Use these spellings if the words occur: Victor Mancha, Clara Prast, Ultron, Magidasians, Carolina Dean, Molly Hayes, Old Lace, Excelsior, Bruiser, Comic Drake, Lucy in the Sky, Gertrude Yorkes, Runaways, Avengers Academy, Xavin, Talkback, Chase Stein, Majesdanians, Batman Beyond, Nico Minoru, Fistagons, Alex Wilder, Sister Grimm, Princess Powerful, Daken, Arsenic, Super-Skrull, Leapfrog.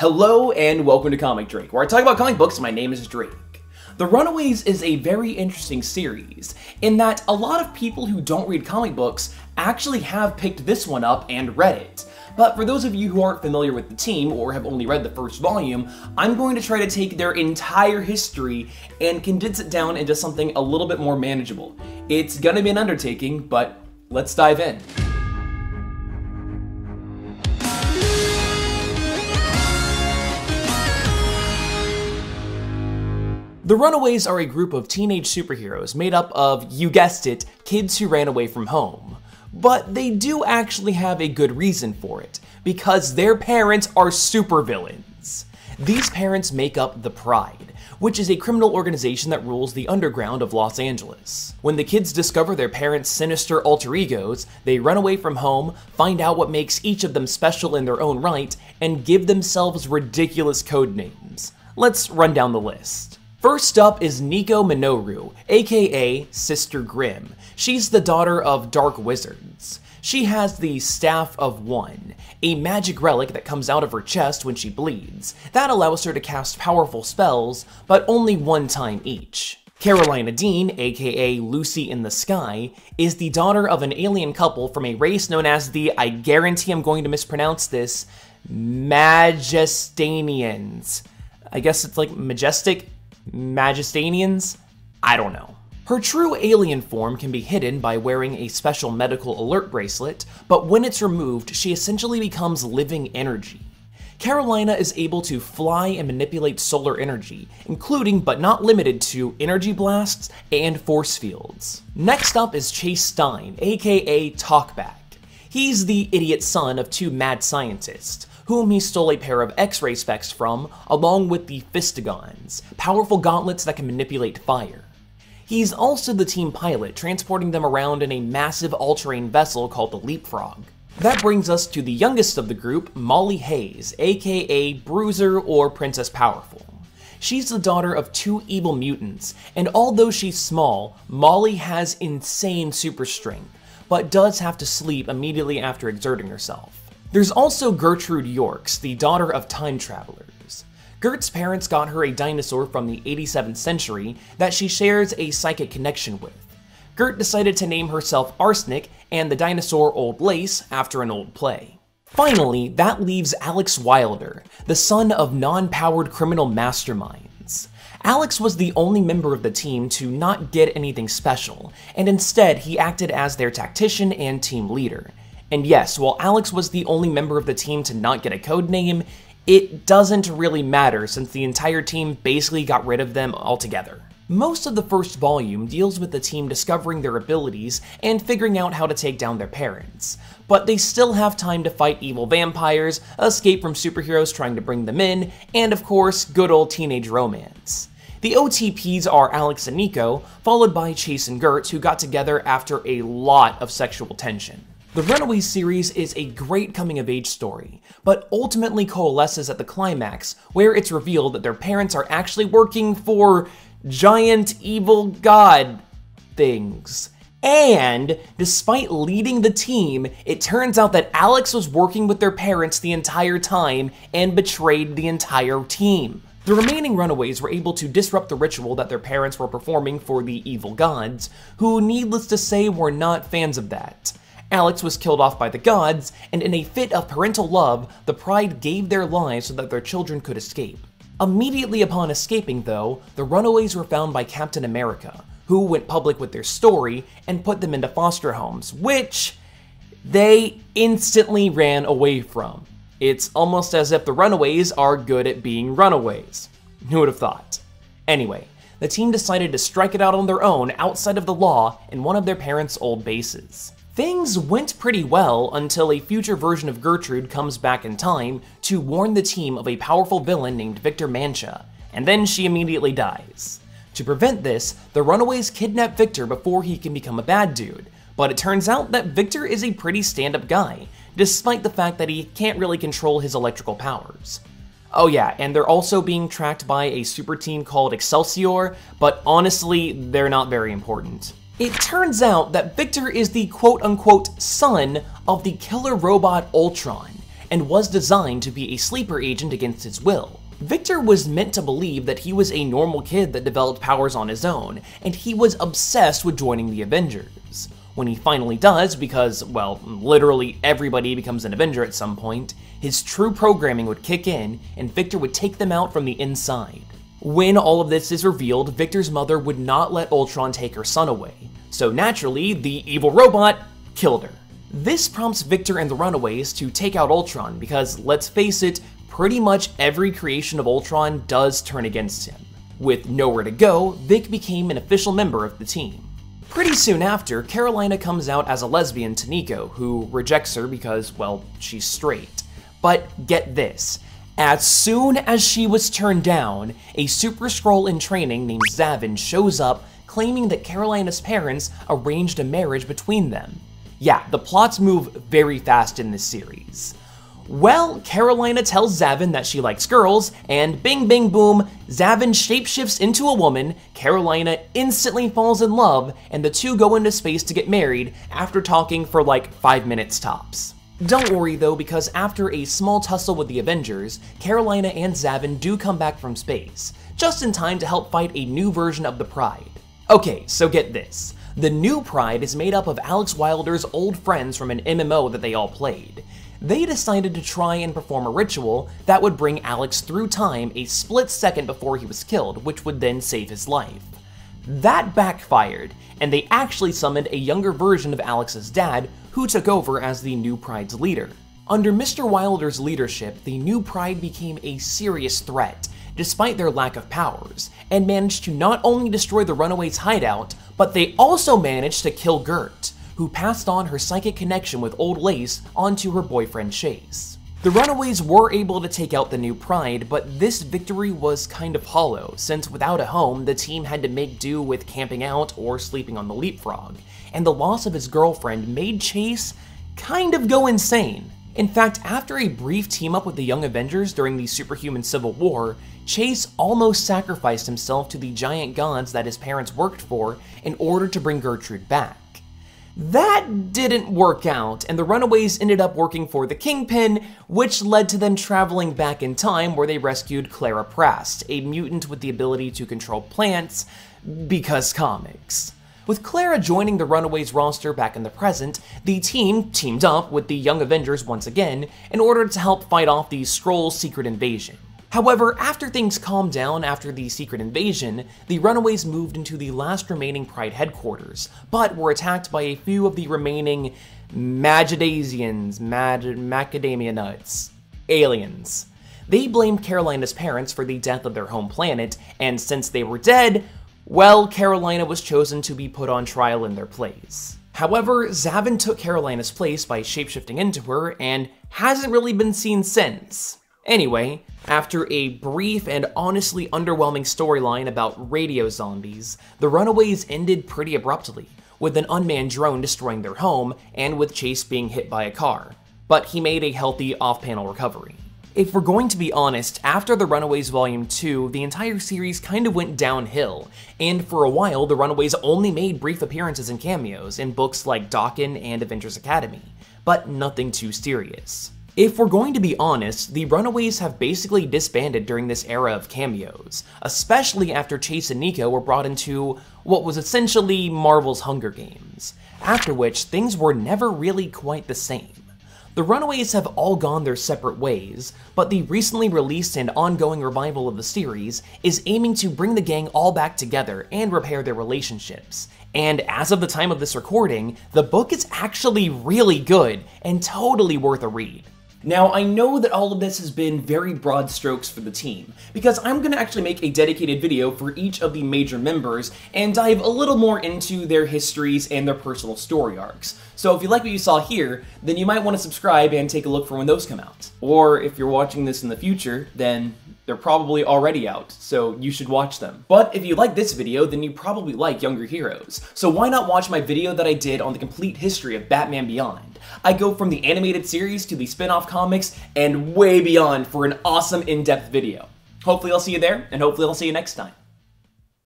Hello and welcome to Comic Drake, where I talk about comic books. My name is Drake. The Runaways is a very interesting series, in that a lot of people who don't read comic books actually have picked this one up and read it. But for those of you who aren't familiar with the team, or have only read the first volume, I'm going to try to take their entire history and condense it down into something a little bit more manageable. It's gonna be an undertaking, but let's dive in. The Runaways are a group of teenage superheroes made up of, you guessed it, kids who ran away from home. But they do actually have a good reason for it, because their parents are supervillains. These parents make up the Pride, which is a criminal organization that rules the underground of Los Angeles. When the kids discover their parents' sinister alter egos, they run away from home, find out what makes each of them special in their own right, and give themselves ridiculous codenames. Let's run down the list. First up is Nico Minoru, aka Sister Grimm. She's the daughter of dark wizards. She has the Staff of One, a magic relic that comes out of her chest when she bleeds. That allows her to cast powerful spells, but only one time each. Carolina Dean, aka Lucy in the Sky, is the daughter of an alien couple from a race known as the, I guarantee I'm going to mispronounce this, Majesdanians. I guess it's like majestic? Majesdanians? I don't know. Her true alien form can be hidden by wearing a special medical alert bracelet, but when it's removed, she essentially becomes living energy. Carolina is able to fly and manipulate solar energy, including but not limited to energy blasts and force fields. Next up is Chase Stein, aka Talkback. He's the idiot son of two mad scientists, whom he stole a pair of X-ray specs from, along with the Fistagons, powerful gauntlets that can manipulate fire. He's also the team pilot, transporting them around in a massive all-terrain vessel called the Leapfrog. That brings us to the youngest of the group, Molly Hayes, aka Bruiser or Princess Powerful. She's the daughter of two evil mutants, and although she's small, Molly has insane super strength, but does have to sleep immediately after exerting herself. There's also Gertrude Yorkes, the daughter of time travelers. Gert's parents got her a dinosaur from the 87th century that she shares a psychic connection with. Gert decided to name herself Arsenic and the dinosaur Old Lace after an old play. Finally, that leaves Alex Wilder, the son of non-powered criminal masterminds. Alex was the only member of the team to not get anything special, and instead he acted as their tactician and team leader. And yes, while Alex was the only member of the team to not get a codename, it doesn't really matter since the entire team basically got rid of them altogether. Most of the first volume deals with the team discovering their abilities and figuring out how to take down their parents, but they still have time to fight evil vampires, escape from superheroes trying to bring them in, and of course, good old teenage romance. The OTPs are Alex and Nico, followed by Chase and Gertz, who got together after a lot of sexual tension. The Runaways series is a great coming-of-age story, but ultimately coalesces at the climax, where it's revealed that their parents are actually working for giant evil god things. And despite leading the team, it turns out that Alex was working with their parents the entire time and betrayed the entire team. The remaining Runaways were able to disrupt the ritual that their parents were performing for the evil gods, who, needless to say, were not fans of that. Alex was killed off by the gods, and in a fit of parental love, the Pride gave their lives so that their children could escape. Immediately upon escaping, though, the Runaways were found by Captain America, who went public with their story and put them into foster homes, which they instantly ran away from. It's almost as if the Runaways are good at being runaways. Who would have thought? Anyway, the team decided to strike it out on their own outside of the law in one of their parents' old bases. Things went pretty well until a future version of Gertrude comes back in time to warn the team of a powerful villain named Victor Mancha, and then she immediately dies. To prevent this, the Runaways kidnap Victor before he can become a bad dude, but it turns out that Victor is a pretty stand-up guy, despite the fact that he can't really control his electrical powers. Oh yeah, and they're also being tracked by a super team called Excelsior, but honestly, they're not very important. It turns out that Victor is the quote-unquote son of the killer robot Ultron, and was designed to be a sleeper agent against his will. Victor was meant to believe that he was a normal kid that developed powers on his own, and he was obsessed with joining the Avengers. When he finally does, because, well, literally everybody becomes an Avenger at some point, his true programming would kick in, and Victor would take them out from the inside. When all of this is revealed, Victor's mother would not let Ultron take her son away, so naturally, the evil robot killed her. This prompts Victor and the Runaways to take out Ultron because, let's face it, pretty much every creation of Ultron does turn against him. With nowhere to go, Vic became an official member of the team. Pretty soon after, Carolina comes out as a lesbian to Nico, who rejects her because, well, she's straight. But get this, as soon as she was turned down, a Super-Skrull in training named Xavin shows up claiming that Carolina's parents arranged a marriage between them. Yeah, the plots move very fast in this series. Well, Carolina tells Xavin that she likes girls, and bing bing boom, Xavin shapeshifts into a woman, Carolina instantly falls in love, and the two go into space to get married after talking for like 5 minutes tops. Don't worry though, because after a small tussle with the Avengers, Carolina and Xavin do come back from space, just in time to help fight a new version of the Pride. Okay, so get this. The new Pride is made up of Alex Wilder's old friends from an MMO that they all played. They decided to try and perform a ritual that would bring Alex through time a split second before he was killed, which would then save his life. That backfired, and they actually summoned a younger version of Alex's dad, who took over as the new Pride's leader. Under Mr. Wilder's leadership, the new Pride became a serious threat, despite their lack of powers, and managed to not only destroy the Runaways' hideout, but they also managed to kill Gert, who passed on her psychic connection with Old Lace onto her boyfriend Chase. The Runaways were able to take out the new Pride, but this victory was kind of hollow, since without a home, the team had to make do with camping out or sleeping on the Leapfrog, and the loss of his girlfriend made Chase kind of go insane. In fact, after a brief team-up with the Young Avengers during the Superhuman Civil War, Chase almost sacrificed himself to the giant gods that his parents worked for in order to bring Gertrude back. That didn't work out, and the Runaways ended up working for the Kingpin, which led to them traveling back in time where they rescued Clara Prast, a mutant with the ability to control plants, because comics. With Clara joining the Runaways roster back in the present, the team teamed up with the Young Avengers once again in order to help fight off the Skrull's secret invasion. However, after things calmed down after the secret invasion, the Runaways moved into the last remaining Pride headquarters, but were attacked by a few of the remaining Magidasians, macadamia nuts, aliens. They blamed Carolina's parents for the death of their home planet, and since they were dead, well, Carolina was chosen to be put on trial in their place. However, Xavin took Carolina's place by shapeshifting into her and hasn't really been seen since. Anyway, after a brief and honestly underwhelming storyline about radio zombies, the Runaways ended pretty abruptly, with an unmanned drone destroying their home and with Chase being hit by a car, but he made a healthy off-panel recovery. If we're going to be honest, after The Runaways Volume 2, the entire series kind of went downhill, and for a while, The Runaways only made brief appearances and cameos in books like Daken and Avengers Academy, but nothing too serious. If we're going to be honest, the Runaways have basically disbanded during this era of cameos, especially after Chase and Nico were brought into what was essentially Marvel's Hunger Games, after which things were never really quite the same. The Runaways have all gone their separate ways, but the recently released and ongoing revival of the series is aiming to bring the gang all back together and repair their relationships. And as of the time of this recording, the book is actually really good and totally worth a read. Now, I know that all of this has been very broad strokes for the team, because I'm going to actually make a dedicated video for each of the major members and dive a little more into their histories and their personal story arcs. So if you like what you saw here, then you might want to subscribe and take a look for when those come out. Or if you're watching this in the future, then they're probably already out, so you should watch them. But if you like this video, then you probably like Younger Heroes, so why not watch my video that I did on the complete history of Batman Beyond? I go from the animated series to the spin-off comics and way beyond for an awesome in-depth video. Hopefully I'll see you there, and hopefully I'll see you next time.